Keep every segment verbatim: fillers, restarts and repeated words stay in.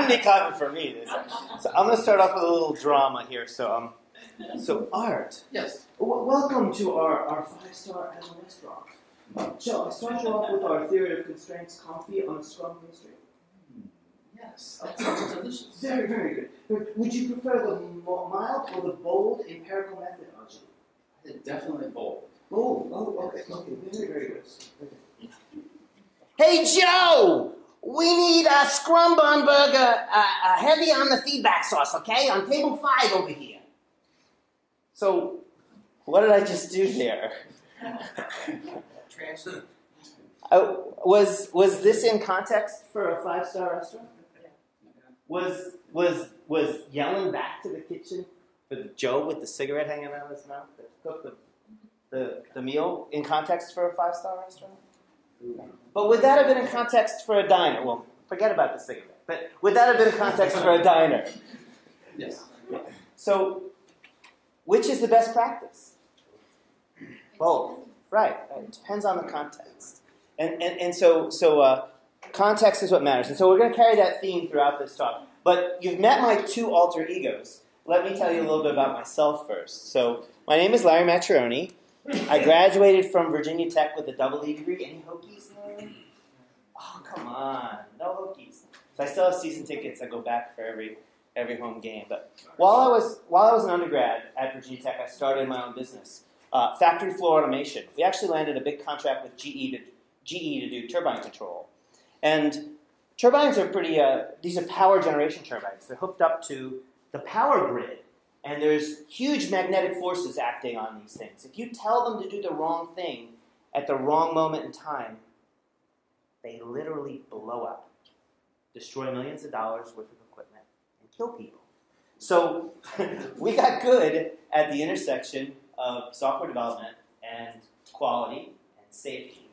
wouldn't be common for me. So I'm going to start off with a little drama here. So, um, so Art. Yes. W welcome to our, our five-star Agile restaurant. Shall I start you off with our theory of constraints coffee on a scrum pastry? Yes, that sounds delicious. Very, very good. Would you prefer the mild or the bold empirical methodology? I think definitely bold. Bold. Oh, okay, okay. Very, very good. Okay. Hey, Joe! We need a scrum bun burger, uh, uh, heavy on the feedback sauce, okay? On table five over here. So, what did I just do there? Translate. Uh, was was this in context for a five-star restaurant? Was was was yelling back to the kitchen with Joe with the cigarette hanging out of his mouth to cook the the, the meal in context for a five-star restaurant? But would that have been in context for a diner? Well, forget about the cigarette. But would that have been in context for a diner? Yes. So, which is the best practice? Both. Right. It depends on the context. And, and, and so, so uh, context is what matters. And so we're going to carry that theme throughout this talk. But you've met my two alter egos. Let me tell you a little bit about myself first. So my name is Larry Maccherone. I graduated from Virginia Tech with a double E degree. Any Hokies in the room? Oh, come on. No Hokies. So I still have season tickets. I go back for every, every home game. But while I, was, while I was an undergrad at Virginia Tech, I started my own business, uh, factory floor automation. We actually landed a big contract with G E to G E to do turbine control. And turbines are pretty, uh, these are power generation turbines. They're hooked up to the power grid, and there's huge magnetic forces acting on these things. If you tell them to do the wrong thing at the wrong moment in time, they literally blow up, destroy millions of dollars worth of equipment, and kill people. So we got good at the intersection of software development and quality and safety.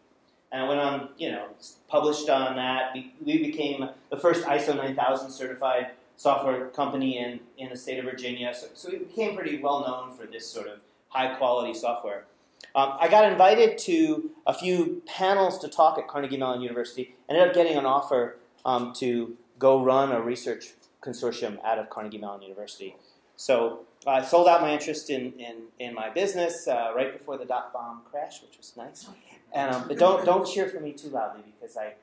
And I went on, you know, published on that. We became the first I S O nine thousand certified software company in, in the state of Virginia. So, so we became pretty well known for this sort of high quality software. Um, I got invited to a few panels to talk at Carnegie Mellon University. Ended up getting an offer um, to go run a research consortium out of Carnegie Mellon University. So I sold out my interest in, in, in my business uh, right before the dot-bomb crash, which was nice. And, um, but don't, don't cheer for me too loudly because I,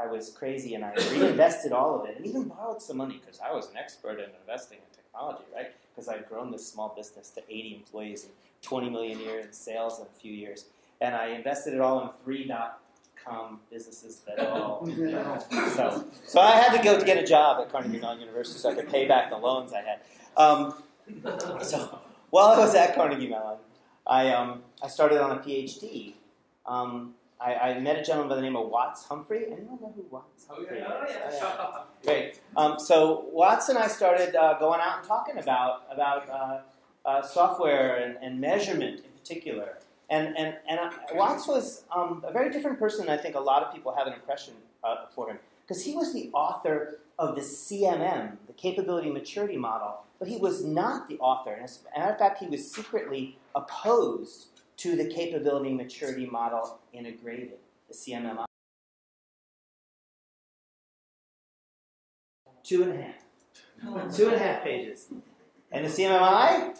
I was crazy and I reinvested all of it and even borrowed some money because I was an expert in investing in technology, right? Because I'd grown this small business to eighty employees and twenty million a year in sales in a few years. And I invested it all in three dot-com businesses that all, you know, so, so I had to go to get a job at Carnegie Mellon University so I could pay back the loans I had. Um, so while I was at Carnegie Mellon, I, um, I started on a P H D. Um, I, I met a gentleman by the name of Watts Humphrey. Anyone know who Watts Humphrey is? Oh, yeah. Oh, yeah. Great. Um, so Watts and I started uh, going out and talking about about uh, uh, software and, and measurement in particular. And and and uh, Watts was um, a very different person than I think a lot of people have an impression uh, for him because he was the author of the C M M, the Capability Maturity Model, but he was not the author. And as a matter of fact, he was secretly opposed to the Capability Maturity Model integrated, the C M M I. Two and a half. Two and a half pages. And the C M M I?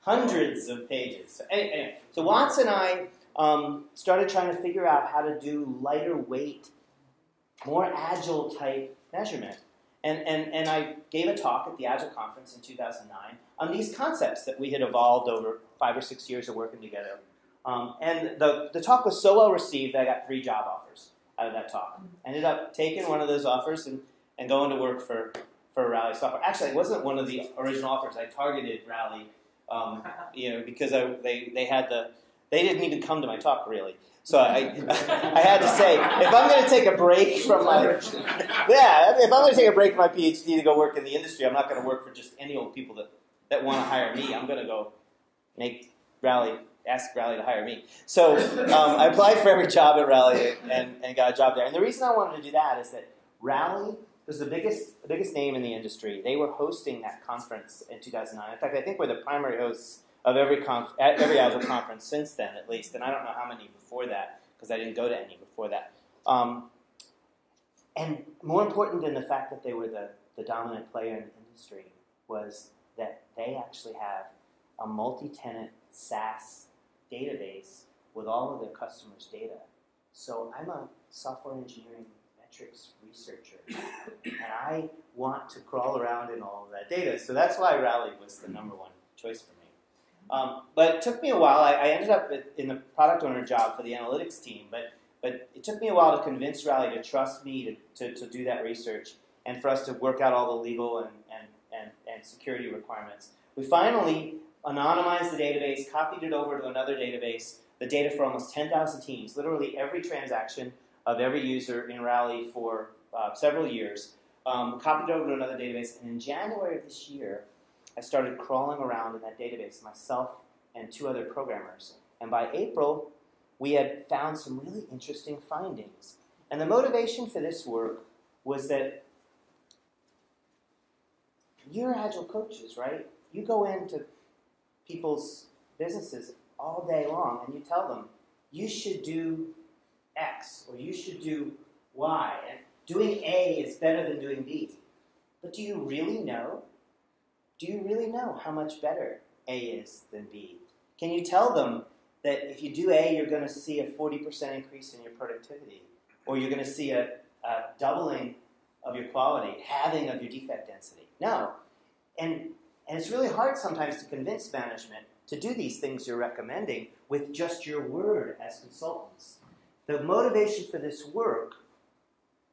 Hundreds of pages. So, anyway, so Watts and I um, started trying to figure out how to do lighter weight, more agile type measurement. And, and, and I gave a talk at the Agile Conference in two thousand nine on these concepts that we had evolved over five or six years of working together. Um, and the, the talk was so well received that I got three job offers out of that talk. I ended up taking one of those offers and, and going to work for, for Rally Software. Actually, it wasn't one of the original offers. I targeted Rally um, you know, because I, they, they had the... They didn't even come to my talk, really. So I, I had to say, if I'm going to take a break from my, yeah, if I'm going to take a break from my P H D to go work in the industry, I'm not going to work for just any old people that, that want to hire me. I'm going to go make Rally, ask Rally to hire me. So um, I applied for every job at Rally and, and got a job there. And the reason I wanted to do that is that Rally was the biggest, the biggest name in the industry. They were hosting that conference in two thousand nine. In fact, I think we're the primary hosts of every conf every Agile conference since then, at least. And I don't know how many before that, because I didn't go to any before that. Um, and more important than the fact that they were the, the dominant player in the industry was that they actually have a multi-tenant SaaS database with all of their customers' data. So I'm a software engineering metrics researcher, and I want to crawl around in all of that data. So that's why Rally was the number one choice for me. Um, but it took me a while. I, I ended up in the product owner job for the analytics team, but, but it took me a while to convince Rally to trust me to, to, to do that research and for us to work out all the legal and, and, and, and security requirements. We finally anonymized the database, copied it over to another database, the data for almost ten thousand teams, literally every transaction of every user in Rally for uh, several years, um, copied it over to another database, and in January of this year, I started crawling around in that database, myself and two other programmers. And by April, we had found some really interesting findings. And the motivation for this work was that you're Agile coaches, right? You go into people's businesses all day long and you tell them, you should do X or you should do Y. And doing A is better than doing B. But do you really know? Do you really know how much better A is than B? Can you tell them that if you do A, you're going to see a forty percent increase in your productivity, or you're going to see a, a doubling of your quality, halving of your defect density? No. And, and it's really hard sometimes to convince management to do these things you're recommending with just your word as consultants. The motivation for this work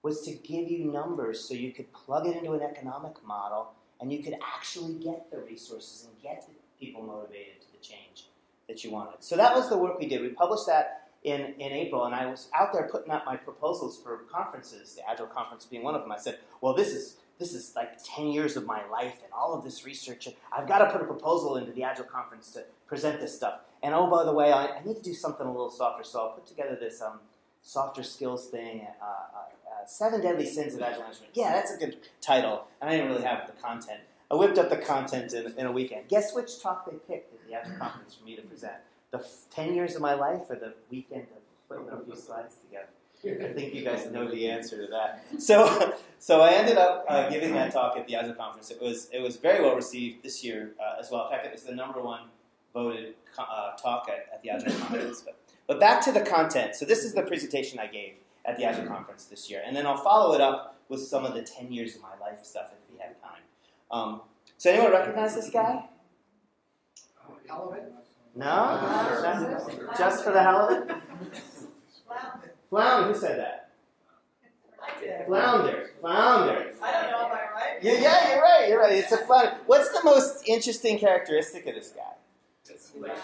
was to give you numbers so you could plug it into an economic model and you could actually get the resources and get people motivated to the change that you wanted. So that was the work we did. We published that in, in April, and I was out there putting up my proposals for conferences, the Agile Conference being one of them. I said, well, this is, this is like ten years of my life and all of this research. I've got to put a proposal into the Agile Conference to present this stuff. And oh, by the way, I, I need to do something a little softer, so I'll put together this um, softer skills thing, uh, uh, Seven Deadly Sins of Agile Management. Yeah, that's a good title. And I didn't really have the content. I whipped up the content in, in a weekend. Guess which talk they picked at the Agile Conference for me to present? The ten years of my life or the weekend of putting a few slides together? I think you guys know the answer to that. So, so I ended up uh, giving that talk at the Agile Conference. It was, it was very well received this year uh, as well. In fact, it was the number one voted uh, talk at, at the Agile Conference. But, but back to the content. So this is the presentation I gave at the Azure Conference this year. And then I'll follow it up with some of the ten years of my life stuff if we have time. Um, so anyone recognize this guy? Hell of it? No? Uh, just, just for the hell of it? Flounder. Who said that? I did. Flounder. Flounder. I don't know, am I right? Yeah, yeah, you're right, you're right. It's a flounder. What's the most interesting characteristic of this guy?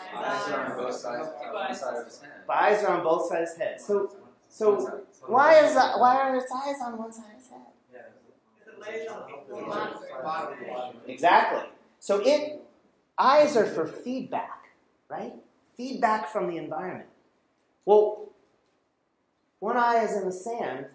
Buys are on both sides of his head. Buys are on both sides of his head. So, So why is that, why are its eyes on one side of his head? Yeah. Exactly. So it eyes are for feedback, right? Feedback from the environment. Well, one eye is in the sand.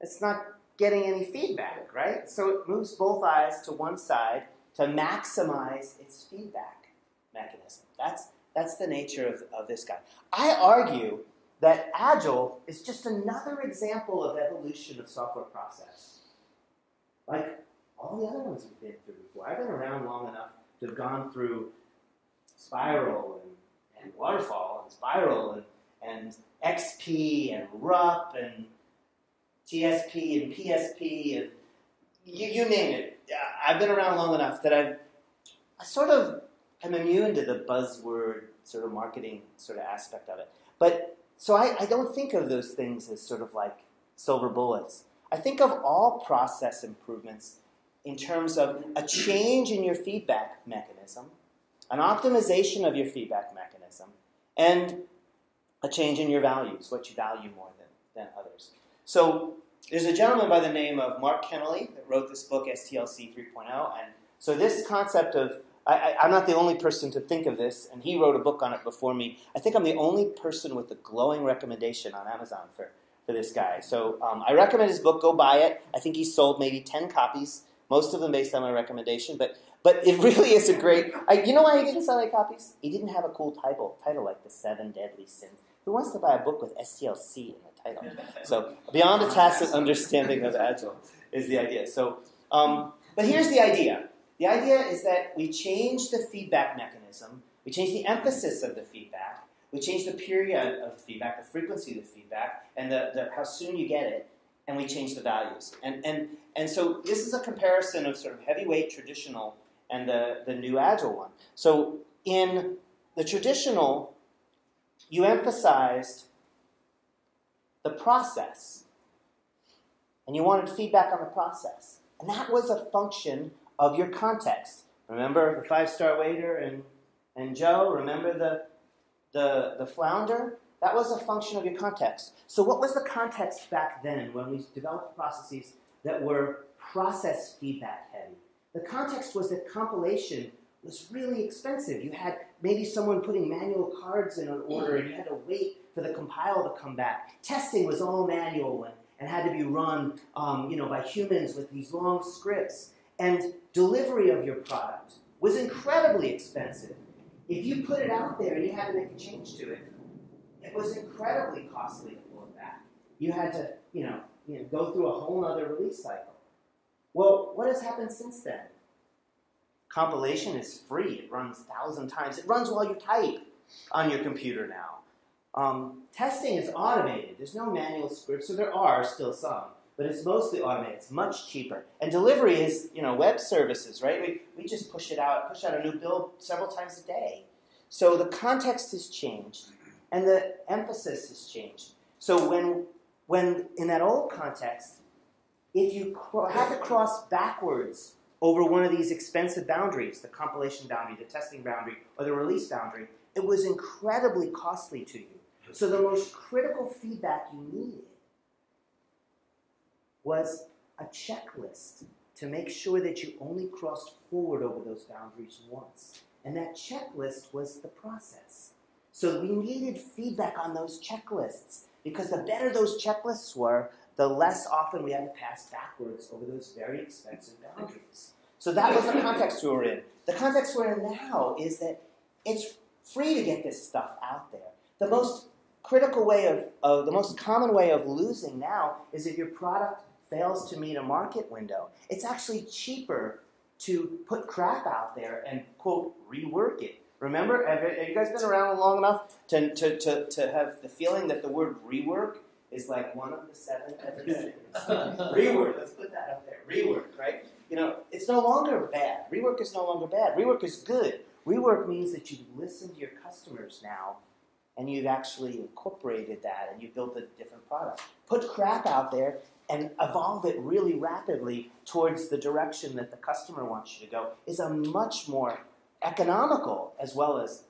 It's not getting any feedback, right? So it moves both eyes to one side to maximize its feedback mechanism. That's that's the nature of, of this guy. I argue that Agile is just another example of evolution of software process. Like all the other ones we've been through before. I've been around long enough to have gone through Spiral and, and Waterfall and Spiral and, and X P and R U P and T S P and P S P and you, you name it. I've been around long enough that I've, I sort of am immune to the buzzword sort of marketing sort of aspect of it. But so I, I don't think of those things as sort of like silver bullets. I think of all process improvements in terms of a change in your feedback mechanism, an optimization of your feedback mechanism, and a change in your values, what you value more than, than others. So there's a gentleman by the name of Mark Kennelly that wrote this book, S T L C three point oh. And so this concept of I, I'm not the only person to think of this, and he wrote a book on it before me. I think I'm the only person with a glowing recommendation on Amazon for, for this guy. So um, I recommend his book. Go buy it. I think he sold maybe ten copies, most of them based on my recommendation. But but it really is a great I, – you know why he didn't sell any copies? He didn't have a cool title, title like The Seven Deadly Sins. Who wants to buy a book with S T L C in the title? So Beyond a Tacit Understanding of Agile is the idea. So, um, but here's the idea. The idea is that we change the feedback mechanism, we change the emphasis of the feedback, we change the period of feedback, the frequency of the feedback, and the, the, how soon you get it, and we change the values. And, and, and so this is a comparison of sort of heavyweight traditional and the, the new agile one. So in the traditional, you emphasized the process, and you wanted feedback on the process. And that was a function of your context. Remember the five-star waiter and, and Joe? Remember the, the, the flounder? That was a function of your context. So what was the context back then when we developed processes that were process feedback heavy? The context was that compilation was really expensive. You had maybe someone putting manual cards in an order and you had to wait for the compile to come back. Testing was all manual and, and had to be run um, you know, by humans with these long scripts. And delivery of your product was incredibly expensive. If you put it out there and you had to make a change to it, it was incredibly costly to pull it back. You had to, you know, you know, go through a whole other release cycle. Well, what has happened since then? Compilation is free. It runs a thousand times. It runs while you type on your computer now. Um, testing is automated. There's no manual scripts, so there are still some. But it's mostly automated. It's much cheaper. And delivery is, you know, web services, right? We, we just push it out, push out a new build several times a day. So the context has changed, and the emphasis has changed. So when, when in that old context, if you had to cross backwards over one of these expensive boundaries, the compilation boundary, the testing boundary, or the release boundary, it was incredibly costly to you. So the most critical feedback you needed was a checklist to make sure that you only crossed forward over those boundaries once. And that checklist was the process. So we needed feedback on those checklists, because the better those checklists were, the less often we had to pass backwards over those very expensive boundaries. So that was the context we were in. The context we're in now is that it's free to get this stuff out there. The most critical way of, of, the most common way of losing now is if your product fails to meet a market window. It's actually cheaper to put crap out there and, quote, rework it. Remember, have, have you guys been around long enough to, to, to, to have the feeling that the word rework is like one of the seven ever Rework, let's put that up there. Rework, right? You know, it's no longer bad. Rework is no longer bad. Rework is good. Rework means that you've listened to your customers now, and you've actually incorporated that, and you built a different product. Put crap out there and evolve it really rapidly towards the direction that the customer wants you to go is a much more economical as well as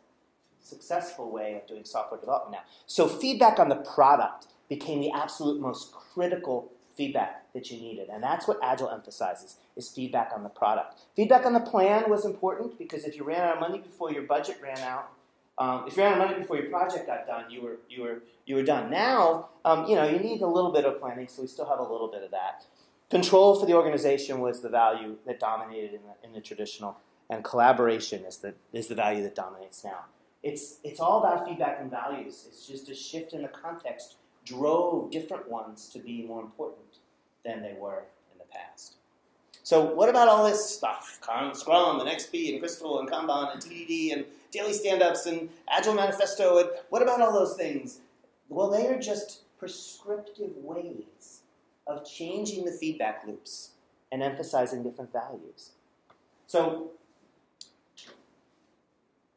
successful way of doing software development now. So feedback on the product became the absolute most critical feedback that you needed, and that's what Agile emphasizes, is feedback on the product. Feedback on the plan was important, because if you ran out of money before your budget ran out, Um, if you ran out of money before your project got done, you were you were you were done. Now, um, you know, you need a little bit of planning, so we still have a little bit of that. Control for the organization was the value that dominated in the, in the traditional, and collaboration is the is the value that dominates now. It's it's all about feedback and values. It's just a shift in the context drove different ones to be more important than they were in the past. So what about all this stuff? Scrum and X P and Crystal and Kanban and T D D and daily stand-ups and Agile Manifesto, and what about all those things? Well, they are just prescriptive ways of changing the feedback loops and emphasizing different values. So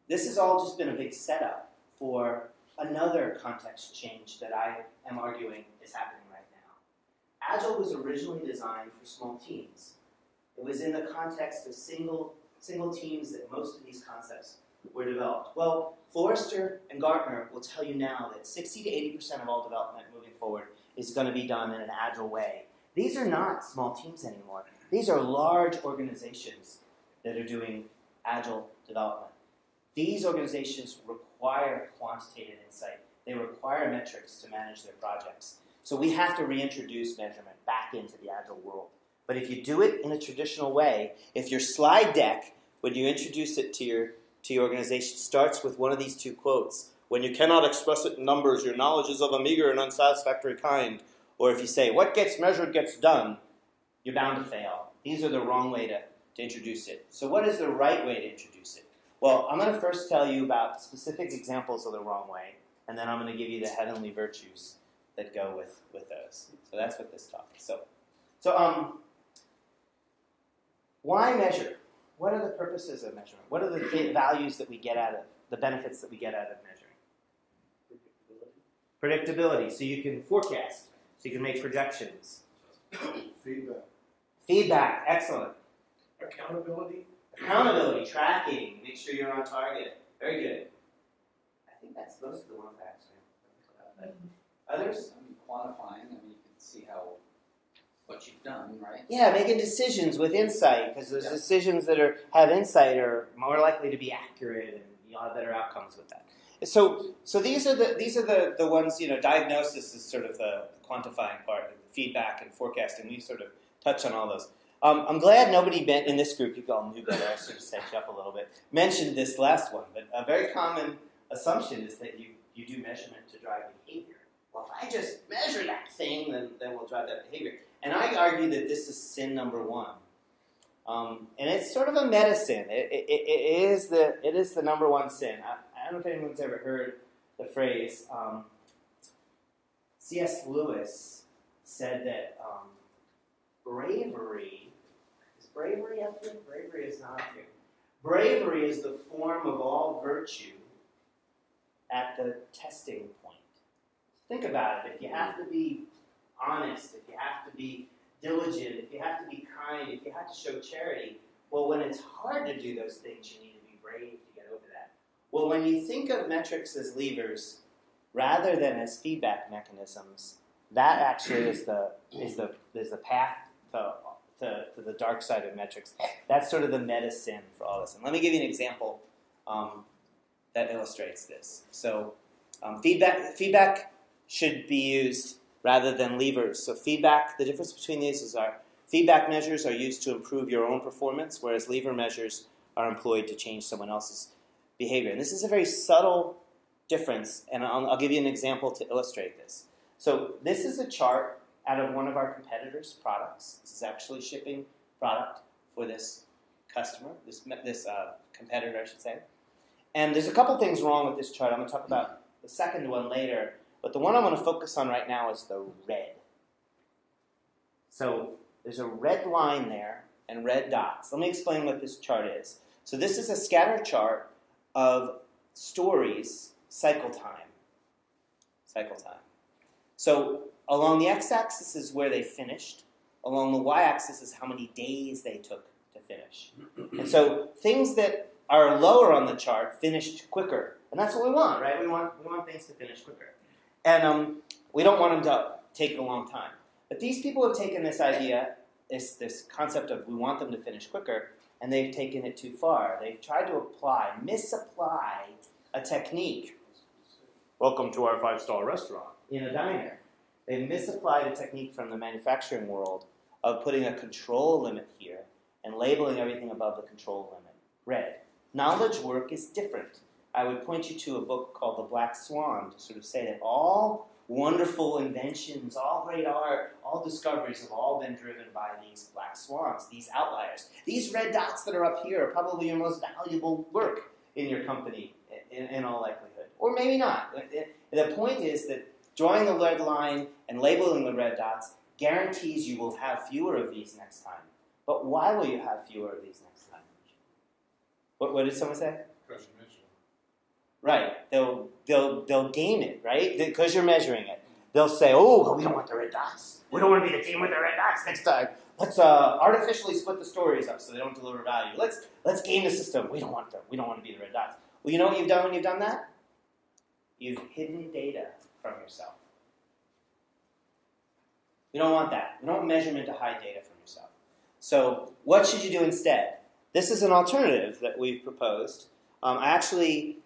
this has all just been a big setup for another context change that I am arguing is happening right now. Agile was originally designed for small teams. It was in the context of single, single teams that most of these concepts were developed. Well, Forrester and Gartner will tell you now that sixty to eighty percent of all development moving forward is going to be done in an agile way. These are not small teams anymore. These are large organizations that are doing agile development. These organizations require quantitative insight. They require metrics to manage their projects. So we have to reintroduce measurement back into the agile world. But if you do it in a traditional way, if your slide deck, when you introduce it to your, to your organization, starts with one of these two quotes, when you cannot express it in numbers, your knowledge is of a meager and unsatisfactory kind, or if you say, what gets measured gets done, you're bound to fail. These are the wrong way to, to introduce it. So what is the right way to introduce it? Well, I'm going to first tell you about specific examples of the wrong way, and then I'm going to give you the heavenly virtues that go with, with those. So that's what this talk is. So, so um, why measure? What are the purposes of measurement? What are the values that we get out of, the benefits that we get out of measuring? Predictability. Predictability. So you can forecast. So you can make projections. Feedback. Feedback. Excellent. Accountability. Accountability. Tracking. Make sure you're on target. Very good. I think that's most of the ones actually. Others? I mean, quantifying. I mean, you can see how what you've done, right? Yeah, making decisions with insight, because those yeah. decisions that are have insight are more likely to be accurate, and you'll have better outcomes with that. So, so these are the these are the the ones. You know, diagnosis is sort of the quantifying part, and feedback and forecasting. We sort of touch on all those. Um, I'm glad nobody in this group, you all knew better. I sort of set you up a little bit. Mentioned this last one, but a very common assumption is that you you do measurement to drive behavior. Well, if I just measure that thing, then then we'll drive that behavior. And I argue that this is sin number one, um, and it's sort of a medicine. It, it, it is the it is the number one sin. I, I don't know if anyone's ever heard the phrase. Um, C S Lewis said that um, bravery is bravery up here. Bravery is not up here. Bravery is the form of all virtue at the testing point. Think about it. If you have to be honest, if you have to be diligent, if you have to be kind, if you have to show charity, well, when it's hard to do those things, you need to be brave to get over that. Well, when you think of metrics as levers rather than as feedback mechanisms, that actually is the is the is the path to, to, to the dark side of metrics. That's sort of the medicine for all this. And let me give you an example um, that illustrates this. So um, feedback feedback should be used rather than levers. So feedback, the difference between these is our feedback measures are used to improve your own performance, whereas lever measures are employed to change someone else's behavior. And this is a very subtle difference, and I'll, I'll give you an example to illustrate this. So this is a chart out of one of our competitors' products. This is actually shipping product for this customer, this, this uh, competitor, I should say. And there's a couple things wrong with this chart. I'm going to talk about the second one later. But the one I want to focus on right now is the red. So there's a red line there and red dots. Let me explain what this chart is. So this is a scatter chart of stories, cycle time. Cycle time. So along the x-axis is where they finished. Along the y-axis is how many days they took to finish. And so things that are lower on the chart finished quicker. And that's what we want, right? We want, we want things to finish quicker. And um, we don't want them to take a long time. But these people have taken this idea, this, this concept of we want them to finish quicker, and they've taken it too far. They've tried to apply, misapply a technique. Welcome to our five-star restaurant. In a diner. They misapplied a technique from the manufacturing world of putting a control limit here and labeling everything above the control limit red. Knowledge work is different. I would point you to a book called The Black Swan to sort of say that all wonderful inventions, all great art, all discoveries have all been driven by these black swans, these outliers. These red dots that are up here are probably your most valuable work in your company in, in all likelihood. Or maybe not. The point is that drawing the red line and labeling the red dots guarantees you will have fewer of these next time. But why will you have fewer of these next time? What, what did someone say? Right, they'll they'll they'll game it, right? Because you're measuring it. They'll say, "Oh, well, we don't want the red dots. We don't want to be the team with the red dots next time. Let's uh, artificially split the stories up so they don't deliver value. Let's let's game the system. We don't want them. We don't want to be the red dots." Well, you know what you've done when you've done that? You've hidden data from yourself. We don't want that. We don't want measurement to hide data from yourself. So, what should you do instead? This is an alternative that we've proposed. Um, I actually.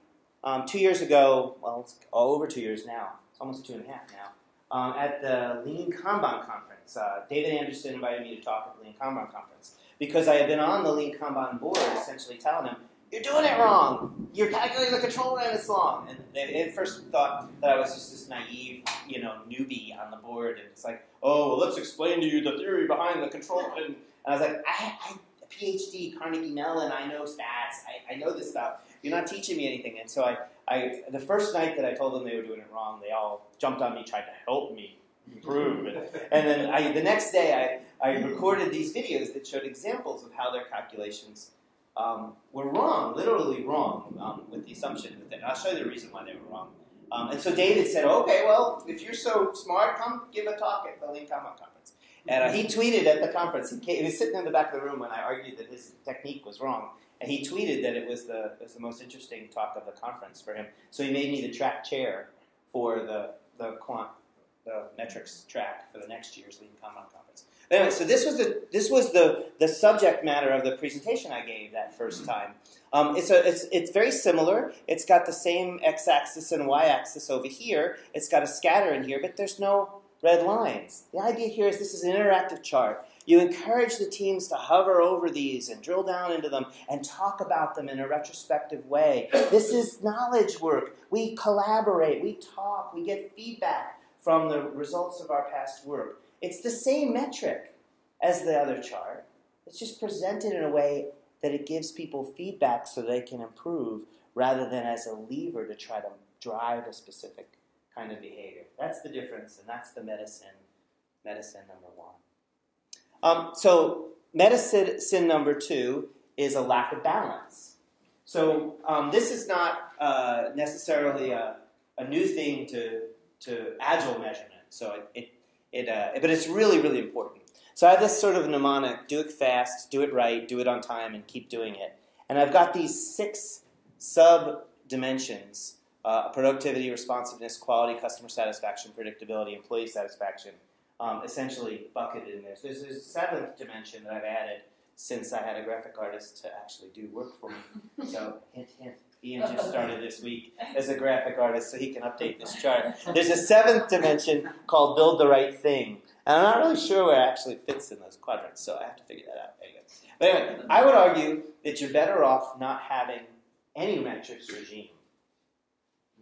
Um, two years ago, well, it's all over two years now. It's almost two and a half now. Um, at the Lean Kanban Conference, uh, David Anderson invited me to talk at the Lean Kanban Conference because I had been on the Lean Kanban board, essentially telling him, you're doing it wrong. You're calculating the control and it's long. And they at first thought that I was just this naive, you know, newbie on the board. And it's like, oh, well, let's explain to you the theory behind the control. And I was like, I, I a PhD, Carnegie Mellon, I know stats. I, I know this stuff. You're not teaching me anything. And so I, I, the first night that I told them they were doing it wrong, they all jumped on me, tried to help me improve. And, and then I, the next day, I, I recorded these videos that showed examples of how their calculations Um, were wrong, literally wrong, um, with the assumption that they, I'll show you the reason why they were wrong. Um, and so David said, okay, well, if you're so smart, come give a talk at the Lean Kanban conference. And uh, he tweeted at the conference, he, came, he was sitting in the back of the room when I argued that his technique was wrong, and he tweeted that it was the, it was the most interesting talk of the conference for him. So he made me the track chair for the, the quant, the metrics track for the next year's Lean Kanban conference. Anyway, so this was the this was the the subject matter of the presentation I gave that first time. Um, it's a it's it's very similar. It's got the same x-axis and y-axis over here. It's got a scatter in here, but there's no red lines. The idea here is this is an interactive chart. You encourage the teams to hover over these and drill down into them and talk about them in a retrospective way. This is knowledge work. We collaborate. We talk. We get feedback from the results of our past work. It's the same metric as the other chart. It's just presented in a way that it gives people feedback so they can improve rather than as a lever to try to drive a specific kind of behavior. That's the difference, and that's the medicine, medicine number one. Um, so medicine sin number two is a lack of balance. So um, this is not uh, necessarily a, a new thing to, to agile measurement. So it, it It, uh, but it's really, really important. So I have this sort of mnemonic, do it fast, do it right, do it on time, and keep doing it. And I've got these six sub-dimensions, uh, productivity, responsiveness, quality, customer satisfaction, predictability, employee satisfaction, um, essentially bucketed in there. So there's, there's a seventh dimension that I've added since I had a graphic artist to actually do work for me. So hint, hint. Ian just started this week as a graphic artist, so he can update this chart. There's a seventh dimension called build the right thing. And I'm not really sure where it actually fits in those quadrants, so I have to figure that out. Anyway. But anyway, I would argue that you're better off not having any metrics regime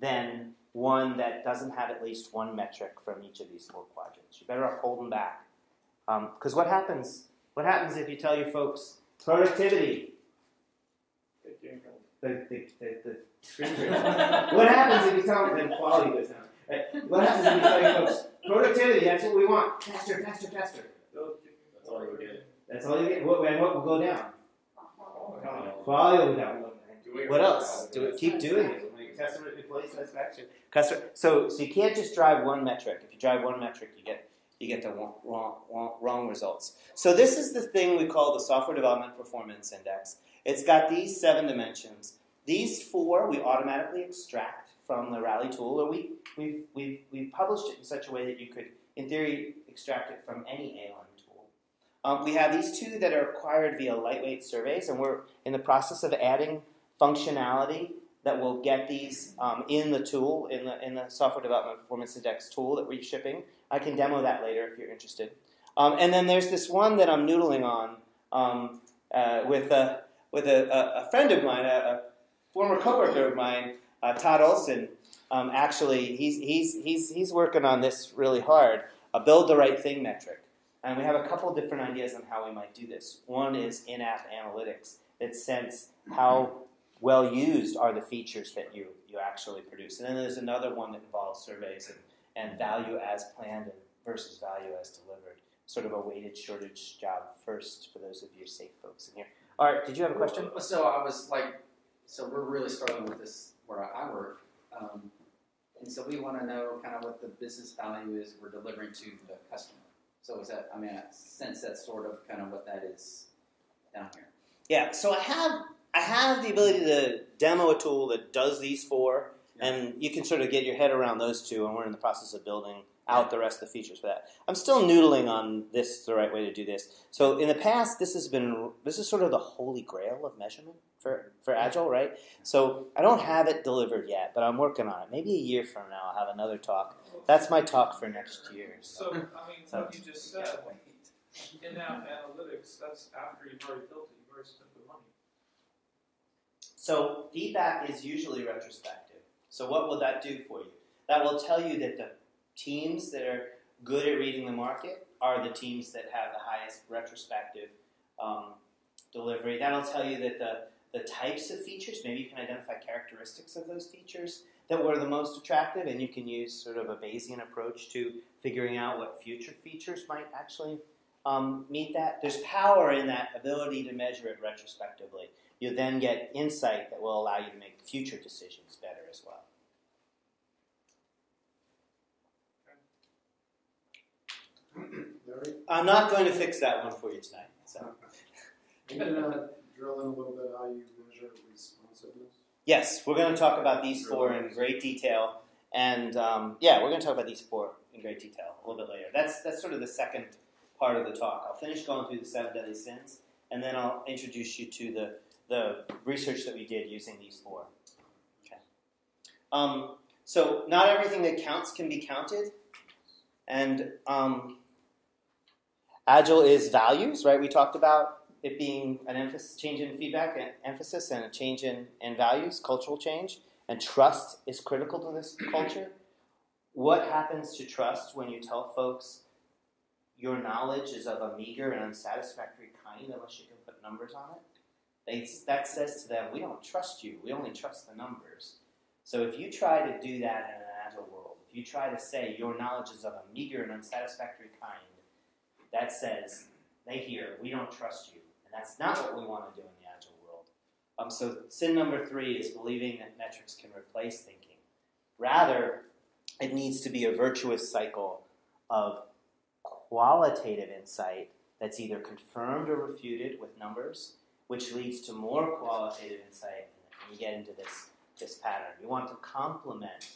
than one that doesn't have at least one metric from each of these four quadrants. You're better off holding back. Because um, what happens? What happens if you tell your folks, productivity? The, the, the, the what happens if you tell them then quality goes down? Right? What happens if you tell your folks productivity? That's what we want. Faster, faster, faster. That's all you get. That's all you get. What, and what will go down? Quality will go down. What else? Do it. Keep doing it. Customer employee satisfaction. Customer. So, so you can't just drive one metric. If you drive one metric, you get you get the wrong, wrong, wrong results. So this is the thing we call the Software Development Performance Index. It's got these seven dimensions. These four we automatically extract from the Rally tool, or we, we've, we've, we've published it in such a way that you could, in theory, extract it from any A L M tool. Um, we have these two that are acquired via lightweight surveys, and we're in the process of adding functionality that will get these um, in the tool, in the, in the Software Development Performance Index tool that we're shipping. I can demo that later if you're interested. Um, and then there's this one that I'm noodling on um, uh, with a... with a, a, a friend of mine, a, a former coworker of mine, uh, Todd Olson. Um, actually, he's, he's, he's, he's working on this really hard, a build the right thing metric. And we have a couple different ideas on how we might do this. One is in-app analytics. It senses how well used are the features that you, you actually produce. And then there's another one that involves surveys and, and value as planned and versus value as delivered. Sort of a weighted shortage job first for those of you safe folks in here. All right, did you have a question? So I was like, so we're really struggling with this where I work. Um, and so we want to know kind of what the business value is we're delivering to the customer. So is that, I mean, I sense that's sort of kind of what that is down here. Yeah, so I have, I have the ability to demo a tool that does these four, yeah. And you can sort of get your head around those two, and we're in the process of building out the rest of the features for that. I'm still noodling on this, the right way to do this. So in the past, this has been, this is sort of the holy grail of measurement for, for Agile, right? So I don't have it delivered yet, but I'm working on it. Maybe a year from now, I'll have another talk. That's my talk for next year. So, so I mean, so, what you just said, yeah. In-app analytics, that's after you've already built it, you've already spent the money. So feedback is usually retrospective. So what will that do for you? That will tell you that the teams that are good at reading the market are the teams that have the highest retrospective um, delivery. That'll tell you that the, the types of features, maybe you can identify characteristics of those features that were the most attractive, and you can use sort of a Bayesian approach to figuring out what future features might actually um, meet that. There's power in that ability to measure it retrospectively. You'll then get insight that will allow you to make future decisions better as well. Larry? I'm not going to fix that one for you tonight. So. Can you uh, drill in a little bit how you measure responsiveness? Yes, we're going to talk about these four in great detail. And um, yeah, we're going to talk about these four in great detail a little bit later. That's, that's sort of the second part of the talk. I'll finish going through the seven deadly sins, and then I'll introduce you to the, the research that we did using these four. Okay. Um, so not everything that counts can be counted. And um, Agile is values, right? We talked about it being an emphasis, change in feedback and emphasis, and a change in, in values, cultural change. And trust is critical to this culture. What happens to trust when you tell folks your knowledge is of a meager and unsatisfactory kind unless you can put numbers on it? They, that says to them, we don't trust you. We only trust the numbers. So if you try to do that in an Agile world, if you try to say your knowledge is of a meager and unsatisfactory kind, that says, they hear, we don't trust you. And that's not what we want to do in the Agile world. Um, so sin number three is believing that metrics can replace thinking. Rather, it needs to be a virtuous cycle of qualitative insight that's either confirmed or refuted with numbers, which leads to more qualitative insight, and you get into this, this pattern. You want to complement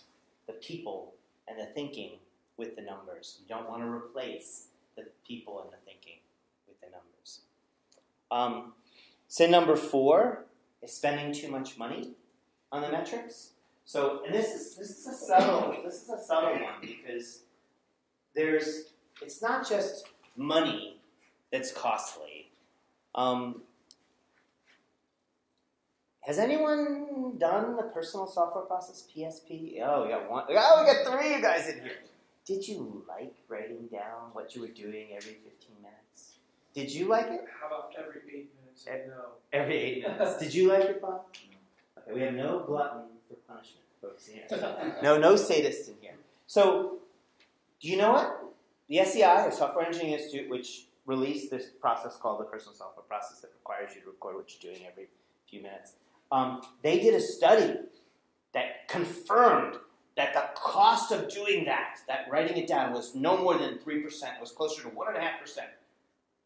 the people and the thinking with the numbers. You don't want to replace the people and the thinking with the numbers. Um, sin number four is spending too much money on the metrics. So, and this is this is a subtle this is a subtle one, because there's it's not just money that's costly. Um, has anyone done the personal software process, P S P? Oh, we got one. Oh, we got three of you guys in here. Did you like writing down what you were doing every fifteen minutes? Did you like it? How about every eight minutes? Every, no. Every eight minutes. Did you like it, Bob? No. Okay, we have no glutton for punishment, folks. Here. no, no sadists in here. So, do you know what? The S E I, the Software Engineering Institute, which released this process called the personal software process that requires you to record what you're doing every few minutes, um, they did a study that confirmed that the cost of doing that, that writing it down, was no more than three percent, was closer to one point five percent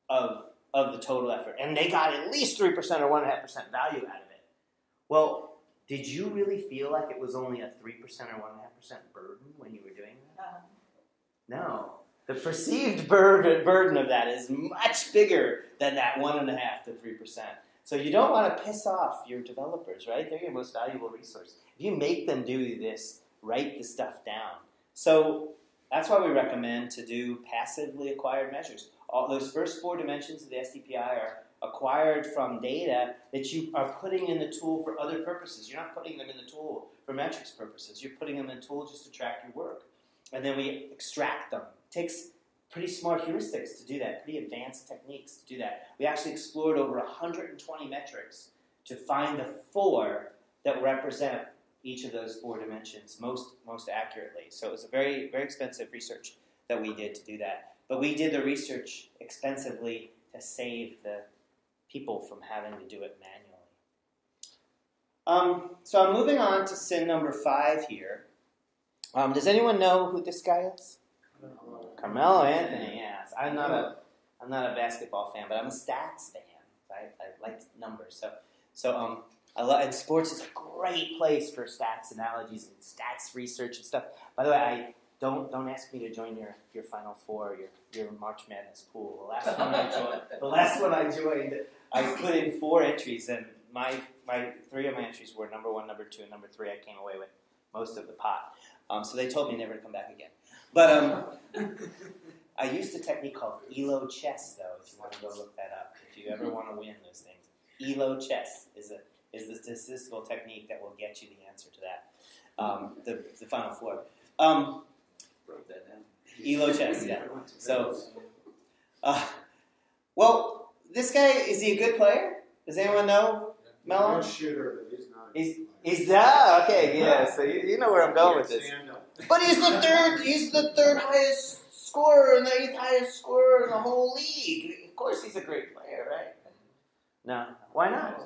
of, of the total effort. And they got at least three percent or one point five percent value out of it. Well, did you really feel like it was only a three percent or one point five percent burden when you were doing that? No. The perceived bur burden of that is much bigger than that one point five percent to three percent. So you don't want to piss off your developers, right? They're your most valuable resource. If you make them do this, write the stuff down. So that's why we recommend to do passively acquired measures. All those first four dimensions of the S D P I are acquired from data that you are putting in the tool for other purposes. You're not putting them in the tool for metrics purposes. You're putting them in the tool just to track your work. And then we extract them. It takes pretty smart heuristics to do that, pretty advanced techniques to do that. We actually explored over one hundred twenty metrics to find the four that represent each of those four dimensions most most accurately. So it was a very, very expensive research that we did to do that. But we did the research expensively to save the people from having to do it manually. Um, so I'm moving on to sin number five here. Um, does anyone know who this guy is? Carmelo, Carmelo Anthony, yes. I'm not a I'm not a basketball fan, but I'm a stats fan. I, I like numbers. So so um I love, and sports is a great place for stats analogies and stats research and stuff. By the way, I don't don't ask me to join your, your Final Four, your your March Madness pool. The last one I joined, the last one I joined, I put in four entries, and my my three of my entries were number one, number two, and number three. I came away with most of the pot. Um, so they told me never to come back again. But um, I used a technique called Elo chess, though. If you want to go look that up, if you ever want to win those things, Elo chess is a is the statistical technique that will get you the answer to that. Um, the, the final floor. Um, Wrote that down. Elo chess, yeah. So, uh, well, this guy, is he a good player? Does anyone know Mellon? He's a shooter, but he's not. He's, he's ah, okay, yeah. So you, you know where I'm going with this. But he's the third. He's the third highest scorer and the eighth highest scorer in the whole league. Of course, he's a great player, right? No, why not?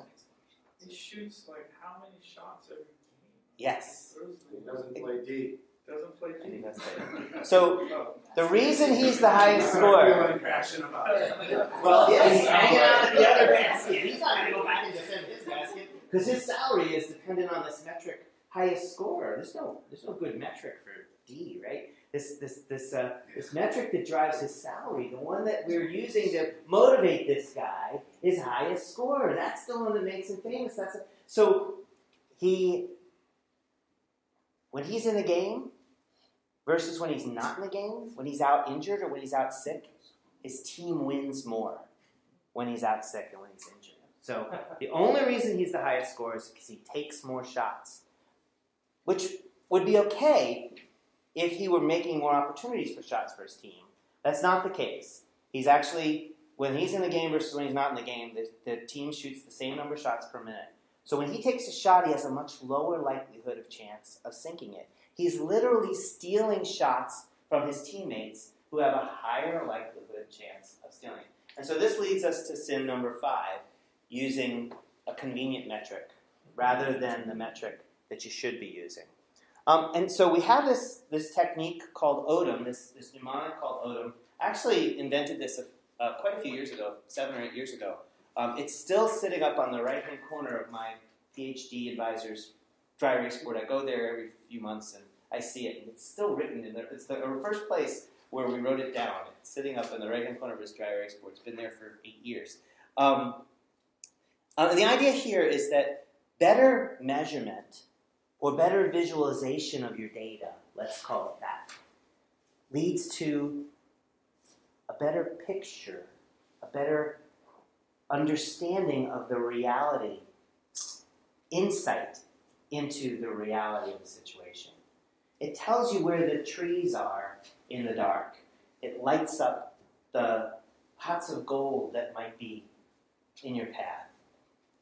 He shoots like how many shots every game? Yes. He doesn't play D. Doesn't play D. So the reason he's the highest scorer. Well, yeah, he's hanging out at the other basket. He's not going to go back and defend his basket because his salary is dependent on this metric. Highest scorer. There's no, there's no good metric for D, right? This, this, this, uh, this metric that drives his salary, the one that we're using to motivate this guy, is highest scorer. That's the one that makes him famous. That's a, so he, when he's in the game versus when he's not in the game, when he's out injured or when he's out sick, his team wins more when he's out sick than when he's injured. So the only reason he's the highest scorer is because he takes more shots. Which would be okay if he were making more opportunities for shots for his team. That's not the case. He's actually, when he's in the game versus when he's not in the game, the, the team shoots the same number of shots per minute. So when he takes a shot, he has a much lower likelihood of chance of sinking it. He's literally stealing shots from his teammates who have a higher likelihood chance of stealing it. And so this leads us to sin number five, using a convenient metric rather than the metric that you should be using. Um, and so we have this, this technique called Odom, this, this mnemonic called Odom. I actually invented this a, uh, quite a few years ago, seven or eight years ago. Um, it's still sitting up on the right-hand corner of my PhD advisor's dry erase board. I go there every few months and I see it, and it's still written in there. It's the first place where we wrote it down. It's sitting up in the right-hand corner of his dry erase board. It's been there for eight years. Um, uh, the idea here is that better measurement or better visualization of your data, let's call it that, leads to a better picture, a better understanding of the reality, insight into the reality of the situation. It tells you where the trees are in the dark. It lights up the pots of gold that might be in your path.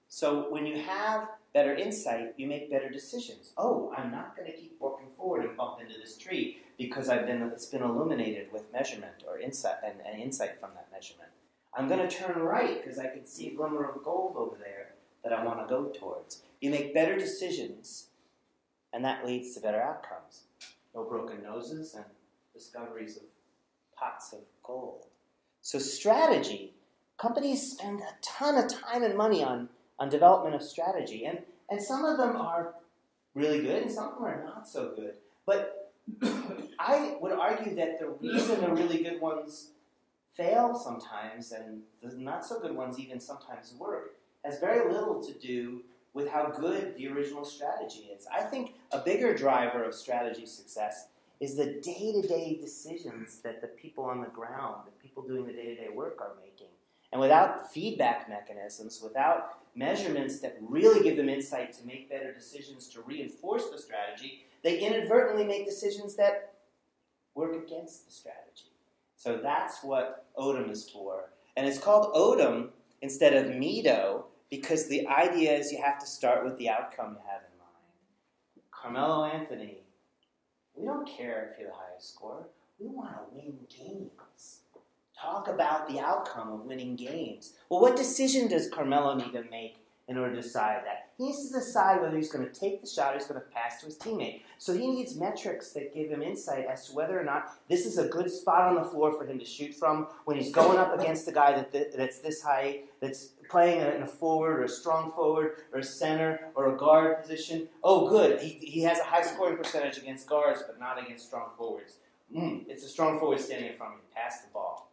So when you have better insight, you make better decisions. Oh, I'm not going to keep walking forward and bump into this tree because I've been, it's been illuminated with measurement or insight and, and insight from that measurement. I'm going to turn right because I can see a glimmer of gold over there that I want to go towards. You make better decisions, and that leads to better outcomes. No broken noses and discoveries of pots of gold. So strategy, companies spend a ton of time and money on on development of strategy. And, and some of them are really good and some of them are not so good. But I would argue that the reason the really good ones fail sometimes and the not so good ones even sometimes work has very little to do with how good the original strategy is. I think a bigger driver of strategy success is the day-to-day decisions that the people on the ground, the people doing the day-to-day work are making. And without feedback mechanisms, without measurements that really give them insight to make better decisions to reinforce the strategy, they inadvertently make decisions that work against the strategy. So that's what Odom is for. And it's called Odom instead of Medo because the idea is you have to start with the outcome you have in mind. Carmelo Anthony, we don't care if you're the highest scorer. We want to win games. Talk about the outcome of winning games. Well, what decision does Carmelo need to make in order to decide that? He needs to decide whether he's going to take the shot or he's going to pass to his teammate. So he needs metrics that give him insight as to whether or not this is a good spot on the floor for him to shoot from when he's going up against a guy that th- that's this high, that's playing in a forward or a strong forward or a center or a guard position. Oh, good. He, he has a high scoring percentage against guards but not against strong forwards. Mm, it's a strong forward standing in front of him. Pass the ball.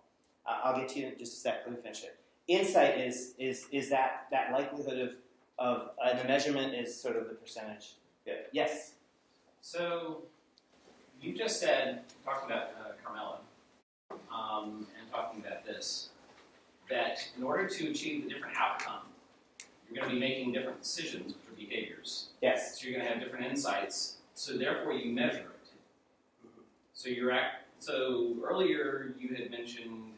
Uh, I'll get to you in just a sec. Let me finish it. Insight is is is that that likelihood of of uh, the measurement is sort of the percentage. Good. Yes. So you just said talking about uh, Carmelo um, and talking about this that in order to achieve a different outcome, you're going to be making different decisions, which are behaviors. Yes. So you're going to have different insights. So therefore, you measure it. So you're act. So earlier you had mentioned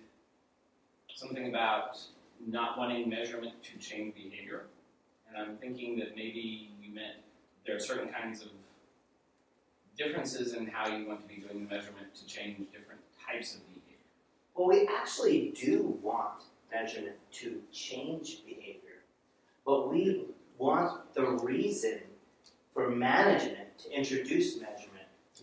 something about not wanting measurement to change behavior, and I'm thinking that maybe you meant there are certain kinds of differences in how you want to be doing the measurement to change different types of behavior. Well, we actually do want measurement to change behavior, but we want the reason for management to introduce measurement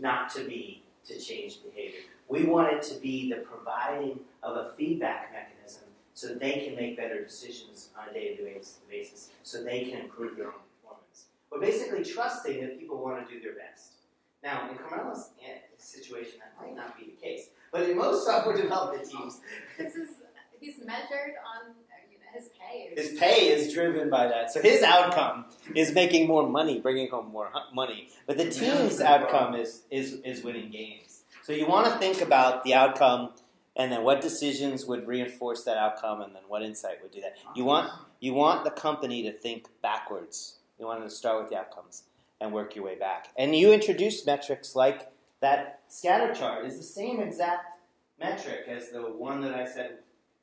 not to be to change behavior. We want it to be the providing of a feedback mechanism so that they can make better decisions on a day-to-day basis, so they can improve their own performance. We're basically trusting that people want to do their best. Now, in Carmelo's situation, that might not be the case, but in most software development teams, this is he's measured on you know, his pay. His pay is driven by that, so his outcome is making more money, bringing home more money. But the team's outcome is is is winning games. So you want to think about the outcome, and then what decisions would reinforce that outcome, and then what insight would do that. You want you want the company to think backwards. You want them to start with the outcomes and work your way back. And you introduce metrics like that scatter chart is the same exact metric as the one that I said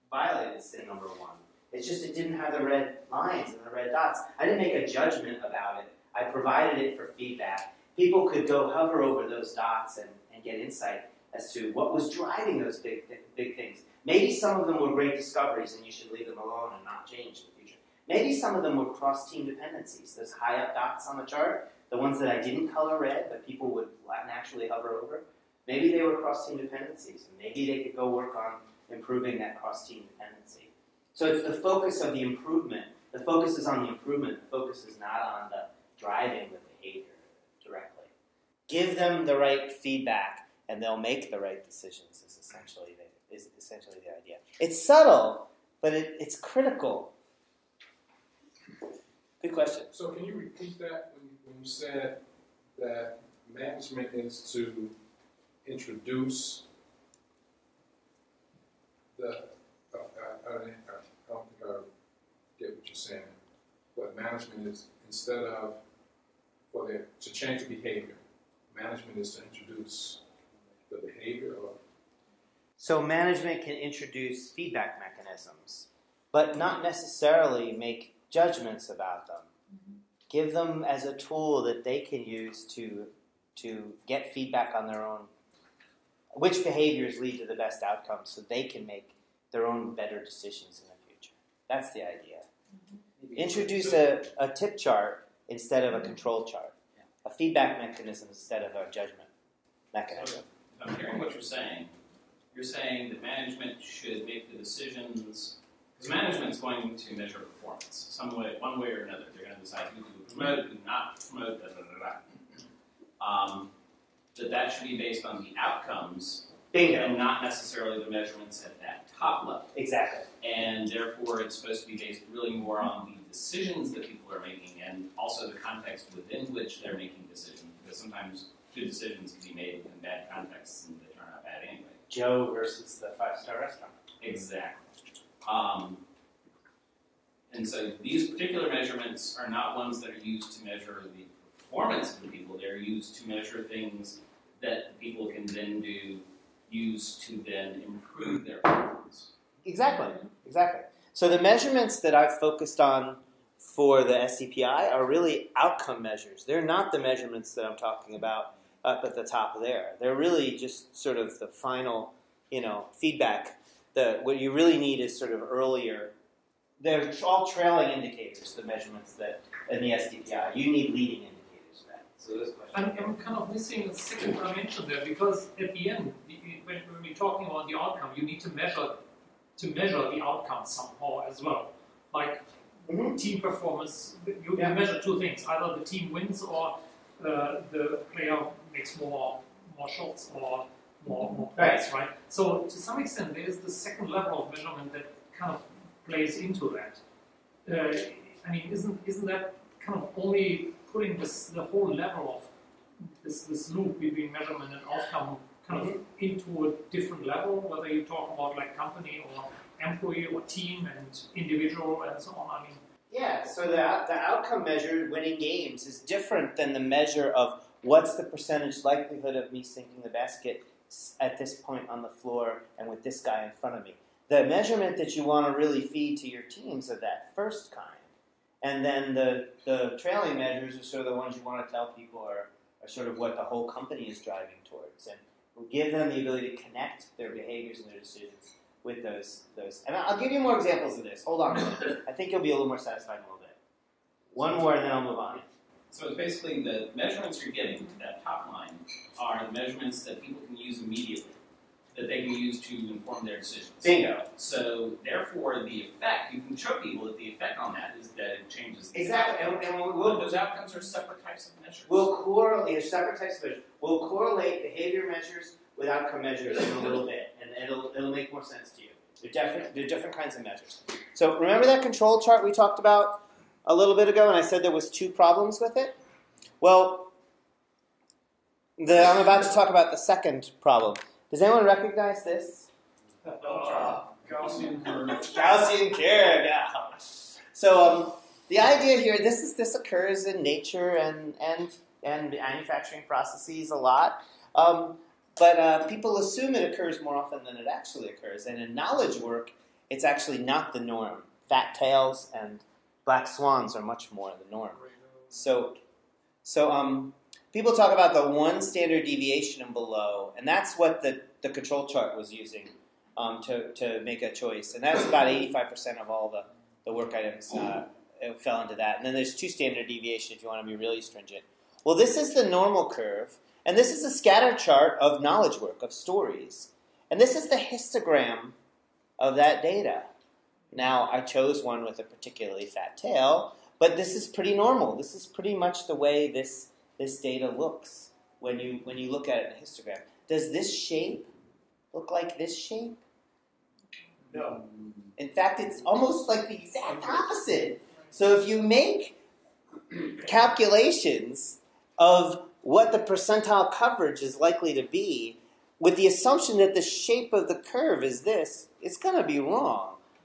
violated sin number one. It's just it didn't have the red lines and the red dots. I didn't make a judgment about it. I provided it for feedback. People could go hover over those dots and, and get insight as to what was driving those big, big things. Maybe some of them were great discoveries and you should leave them alone and not change in the future. Maybe some of them were cross-team dependencies, those high-up dots on the chart. The ones that I didn't color red, but people would naturally hover over, maybe they were cross-team dependencies. Maybe they could go work on improving that cross-team dependency. So it's the focus of the improvement. The focus is on the improvement. The focus is not on the driving the behavior directly. Give them the right feedback, and they'll make the right decisions is essentially the, is essentially the idea. It's subtle, but it, it's critical. Good question. So can you repeat that? You said that management is to introduce the, uh, I, I, I don't think I get what you're saying, but management is, instead of, well, to change the behavior, management is to introduce the behavior of. So management can introduce feedback mechanisms, but not necessarily make judgments about them. Give them as a tool that they can use to, to get feedback on their own, which behaviors lead to the best outcomes so they can make their own better decisions in the future. That's the idea. Mm-hmm. Introduce a, a tip chart instead of a control chart, a feedback mechanism instead of a judgment mechanism. So if I'm hearing what you're saying, you're saying that management should make the decisions. Because management's going to measure performance, some way, one way or another. They're going to decide who to promote, who not to promote, da da da da. Um, that that should be based on the outcomes, bingo, and not necessarily the measurements at that top level. Exactly. And therefore, it's supposed to be based really more on the decisions that people are making, and also the context within which they're making decisions. Because sometimes good decisions can be made in bad contexts, and they turn out bad anyway. Joe versus the five-star restaurant. Exactly. Um, and so these particular measurements are not ones that are used to measure the performance of the people. They're used to measure things that people can then do, use to then improve their performance. Exactly, exactly. So the measurements that I've focused on for the S D P I are really outcome measures. They're not the measurements that I'm talking about up at the top there. They're really just sort of the final, you know, feedback. The, what you really need is sort of earlier. They're all trailing indicators, the measurements that in the S D P I. You need leading indicators for that. So this question. I'm, I'm kind of missing the second dimension there, because at the end, when, when we're talking about the outcome, you need to measure to measure the outcome somehow as well. Like mm-hmm. team performance, you yeah. measure two things: either the team wins or uh, the player makes more more shots or. More, more points, right? So to some extent, there is the second level of measurement that kind of plays into that. Uh, I mean, isn't isn't that kind of only putting this the whole level of this this loop between measurement and outcome kind of into a different level? Whether you talk about like company or employee or team and individual and so on. I mean, Yeah, so the, the outcome measure, winning games, is different than the measure of what's the percentage likelihood of me sinking the basket at this point on the floor and with this guy in front of me. The measurement that you want to really feed to your teams are that first kind. And then the, the trailing measures are sort of the ones you want to tell people are, are sort of what the whole company is driving towards. And we'll give them the ability to connect their behaviors and their decisions with those. those. And I'll give you more examples of this. Hold on. I think you'll be a little more satisfied in a little bit. One more and then I'll move on. So it's basically the measurements you're getting to that top line are the measurements that people can use immediately, that they can use to inform their decisions. Bingo. So therefore, the effect, you can show people that the effect on that is that it changes the Exactly. And, and we'll, we'll, those outcomes are separate types of measures. We'll correlate, separate types of measures. We'll correlate behavior measures with outcome measures in a little bit, and it'll, it'll make more sense to you. They're different, they're different kinds of measures. So remember that control chart we talked about a little bit ago, and I said there was two problems with it? Well, the, I'm about to talk about the second problem. Does anyone recognize this? Oh, Gaussian curve. Gaussian curve, yeah. So um, the idea here, this is this occurs in nature and and and manufacturing processes a lot, um, but uh, people assume it occurs more often than it actually occurs. And in knowledge work, it's actually not the norm. Fat tails and black swans are much more the norm. So, so um. People talk about the one standard deviation and below, and that's what the, the control chart was using um, to, to make a choice. And that's about eighty-five percent of all the, the work items uh, it fell into that. And then there's two standard deviation if you want to be really stringent. Well, this is the normal curve, and this is a scatter chart of knowledge work, of stories. And this is the histogram of that data. Now, I chose one with a particularly fat tail, but this is pretty normal. This is pretty much the way this... this data looks when you when you look at it in a histogram. Does this shape look like this shape? No. In fact, it's almost like the exact opposite. So if you make calculations of what the percentile coverage is likely to be with the assumption that the shape of the curve is this, it's going to be wrong,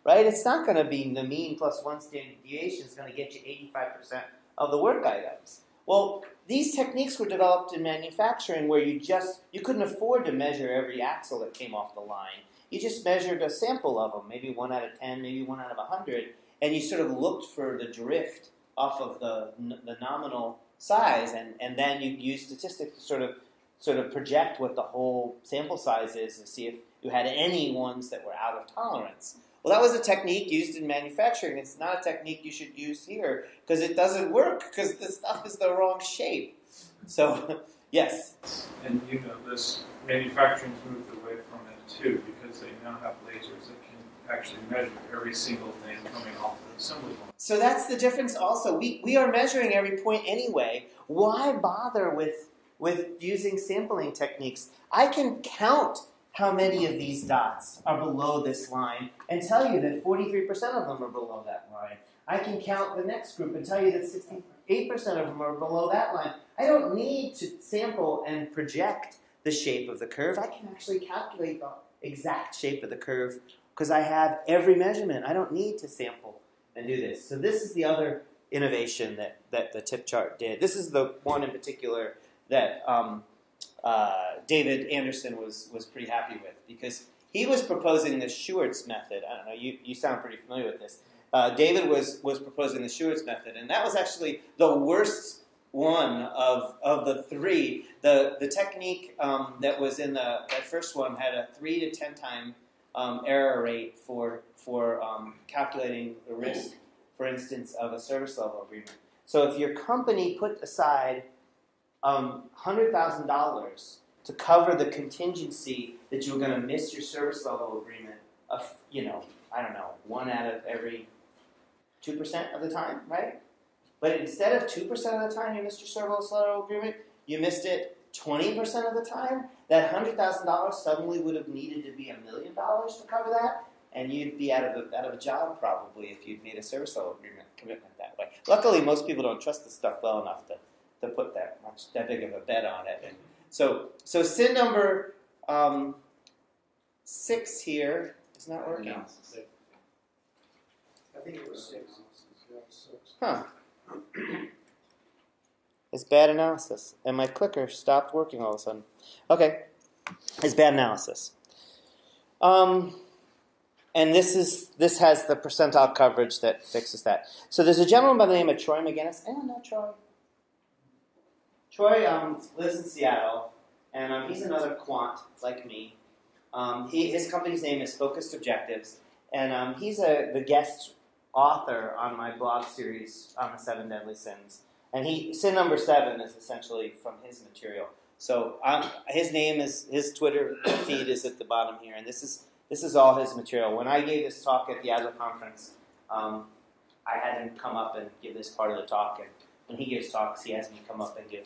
right? It's not going to be the mean plus one standard deviation is going to get you eighty-five percent of the work items. Well, these techniques were developed in manufacturing where you just, you couldn't afford to measure every axle that came off the line. You just measured a sample of them, maybe one out of ten, maybe one out of a hundred, and you sort of looked for the drift off of the, the nominal size, and, and then you use statistics to sort of, sort of project what the whole sample size is and see if you had any ones that were out of tolerance. Well, that was a technique used in manufacturing. It's not a technique you should use here because it doesn't work because the stuff is the wrong shape. So, yes? And, you know, this manufacturing's moved away from it, too, because they now have lasers that can actually measure every single thing coming off the assembly line. So that's the difference also. We, we are measuring every point anyway. Why bother with, with using sampling techniques? I can count how many of these dots are below this line and tell you that forty-three percent of them are below that line. I can count the next group and tell you that sixty-eight percent of them are below that line. I don't need to sample and project the shape of the curve. I can actually calculate the exact shape of the curve because I have every measurement. I don't need to sample and do this. So this is the other innovation that, that the tip chart did. This is the one in particular that... Um, Uh, David Anderson was, was pretty happy with because he was proposing the Schuertz method. I don't know, you, you sound pretty familiar with this. Uh, David was, was proposing the Schuertz method, and that was actually the worst one of, of the three. The, the technique um, that was in the that first one had a three to ten time um, error rate for, for um, calculating the risk, for instance, of a service level agreement. So if your company put aside Um, one hundred thousand dollars to cover the contingency that you were going to miss your service level agreement of, you know, I don't know, one out of every two percent of the time, right? But instead of two percent of the time you missed your service level agreement, you missed it twenty percent of the time. That one hundred thousand dollars suddenly would have needed to be a million dollars to cover that, and you'd be out of, a, out of a job probably if you'd made a service level agreement commitment that way. Luckily, most people don't trust this stuff well enough to to put that much, that big of a bet on it. And so, so sin number um, six here is not working. I think it was six. Huh. It's bad analysis. And my clicker stopped working all of a sudden. Okay. It's bad analysis. Um, and this is this has the percentile coverage that fixes that. So there's a gentleman by the name of Troy McGinnis. Oh, no, Troy. Troy um, lives in Seattle, and um, he's another quant like me. Um, he, his company's name is Focused Objectives, and um, he's a, the guest author on my blog series on the seven deadly sins. And he sin number seven is essentially from his material. So um, his name is his Twitter feed is at the bottom here, and this is this is all his material. When I gave this talk at the Agile Conference, um, I had him come up and give this part of the talk, and when he gives talks, he has me come up and give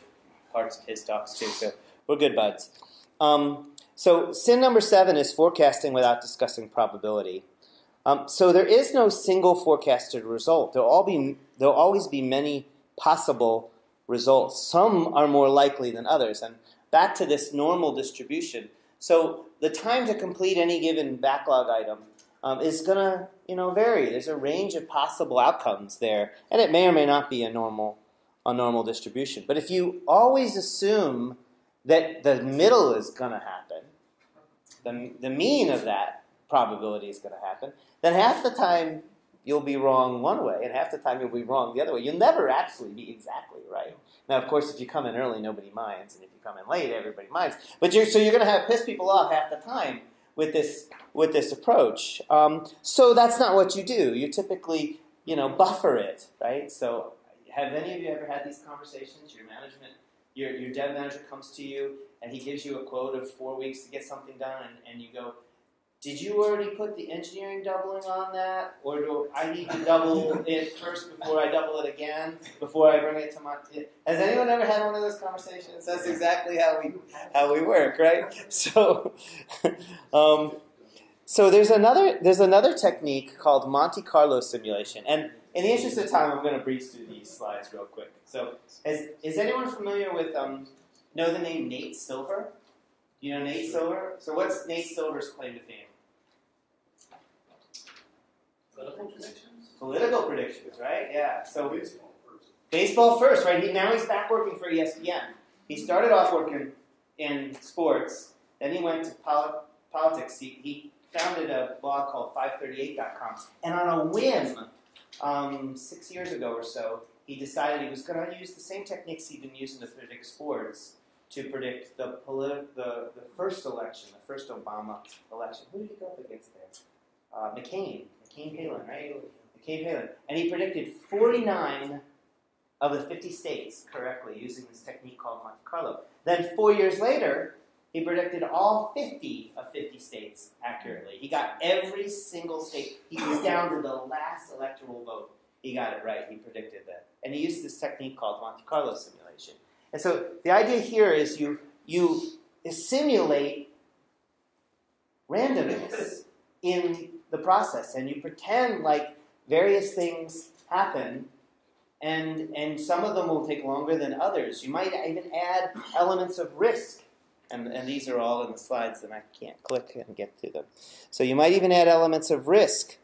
parts of his talks too. So we're good buds. Um, so sin number seven is forecasting without discussing probability. Um, so there is no single forecasted result. There'll all be there'll always be many possible results. Some are more likely than others. And back to this normal distribution. So the time to complete any given backlog item um, is going to, you know, vary. There's a range of possible outcomes there, and it may or may not be a normal, a normal distribution. But if you always assume that the middle is going to happen, the the mean of that probability is going to happen, then half the time you'll be wrong one way, and half the time you'll be wrong the other way. You'll never actually be exactly right. Now, of course, if you come in early, nobody minds, and if you come in late, everybody minds. But you're, so you're going to have piss people off half the time with this with this approach. Um, so that's not what you do. You typically, you know, buffer it, right? So have any of you ever had these conversations? Your management, your your dev manager comes to you, and he gives you a quote of four weeks to get something done, and, and you go, did you already put the engineering doubling on that, or do I need to double it first before I double it again, before I bring it to my... Has anyone ever had one of those conversations? That's exactly how we how we work, right? So, um, so there's another there's another technique called Monte Carlo simulation, and in the interest of time, I'm going to breeze through these slides real quick. So, is is anyone familiar with um, know the name Nate Silver? You know Nate Silver? So, what's Nate Silver's claim to fame? Political predictions? Political predictions, right? Yeah. So baseball first. Baseball first, right? He, now he's back working for E S P N. He started off working in sports, then he went to poli politics. He, he founded a blog called five thirty-eight dot com. And on a whim, um, six years ago or so, he decided he was going to use the same techniques he'd been using to predict sports to predict the, politi the, the first election, the first Obama election. Who did he go up against there? Uh, McCain. McCain-Palin, right? McCain-Palin. And he predicted forty-nine of the fifty states correctly using this technique called Monte Carlo. Then four years later, he predicted all fifty of fifty states accurately. He got every single state. He was down to the last electoral vote. He got it right. He predicted that. And he used this technique called Monte Carlo simulation. And so the idea here is you, you simulate randomness in the process, and you pretend like various things happen, and and some of them will take longer than others. You might even add elements of risk, and, and these are all in the slides, and I can't click and get to them. So you might even add elements of risk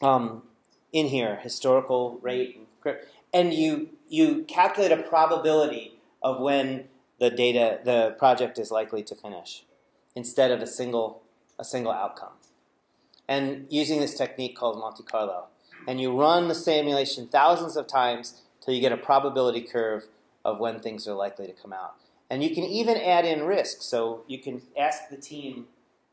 um, in here, historical rate, and, and you you calculate a probability of when the data the project is likely to finish, instead of a single a single outcome. And using this technique called Monte Carlo. And you run the simulation thousands of times till you get a probability curve of when things are likely to come out. And you can even add in risk. So you can ask the team,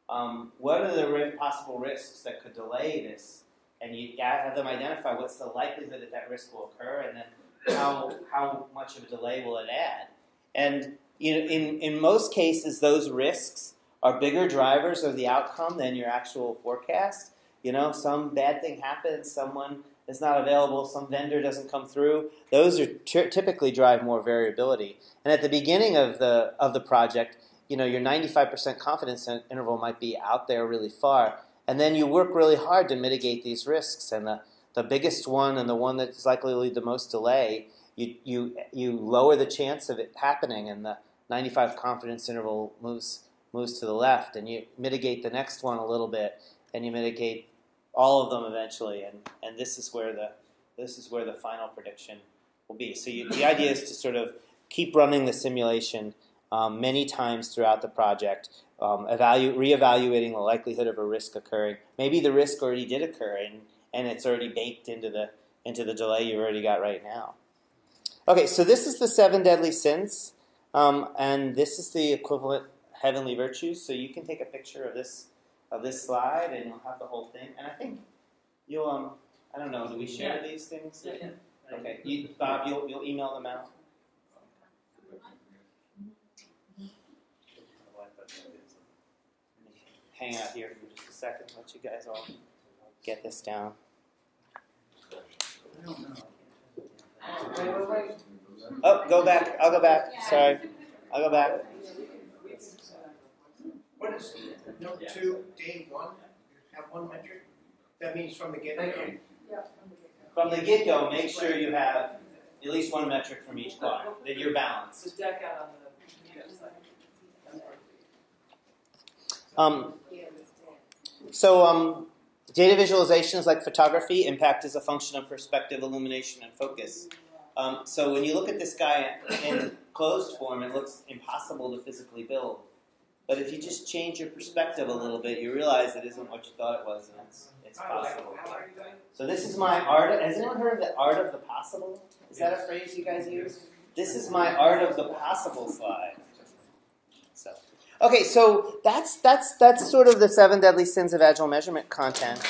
um, what are the possible risks that could delay this? And you have them identify what's the likelihood that that risk will occur, and then how, how much of a delay will it add? And you know, in, in most cases, those risks are bigger drivers of the outcome than your actual forecast. You know, some bad thing happens, someone is not available, some vendor doesn't come through. Those are typically drive more variability. And at the beginning of the of the project, you know, your ninety-five percent confidence interval might be out there really far. And then you work really hard to mitigate these risks. And the, the biggest one and the one that's likely to lead to most delay, you you you lower the chance of it happening, and the ninety-five confidence interval moves moves to the left, and you mitigate the next one a little bit, and you mitigate all of them eventually, and, and this is where the this is where the final prediction will be. So you, the idea is to sort of keep running the simulation um, many times throughout the project, um, evalu- reevaluating the likelihood of a risk occurring. Maybe the risk already did occur, and, and it's already baked into the into the delay you've already got right now. Okay, so this is the seven deadly sins, um, and this is the equivalent heavenly virtues. So you can take a picture of this of this slide, and you'll have the whole thing. And I think you'll, um, I don't know, do we share yeah. these things? Yeah. Okay, you, Bob, you'll you'll email them out. Hang out here for just a second. Let you guys all get this down. I don't know. Oh, go back. I'll go back. Sorry. I'll go back. What is note two, day one? Have one metric? That means from the get-go. From the get-go, make sure you have at least one metric from each quad. Then you're balanced. Um, so, um, data visualizations like photography, impact is a function of perspective, illumination, and focus. Um, so when you look at this guy in closed form, it looks impossible to physically build. But if you just change your perspective a little bit, you realize it isn't what you thought it was, and it's, it's possible. So this is my art. Of, has anyone heard of the art of the possible? Is that a phrase you guys use? This is my art of the possible slide. So. Okay, so that's that's that's sort of the seven deadly sins of agile measurement content.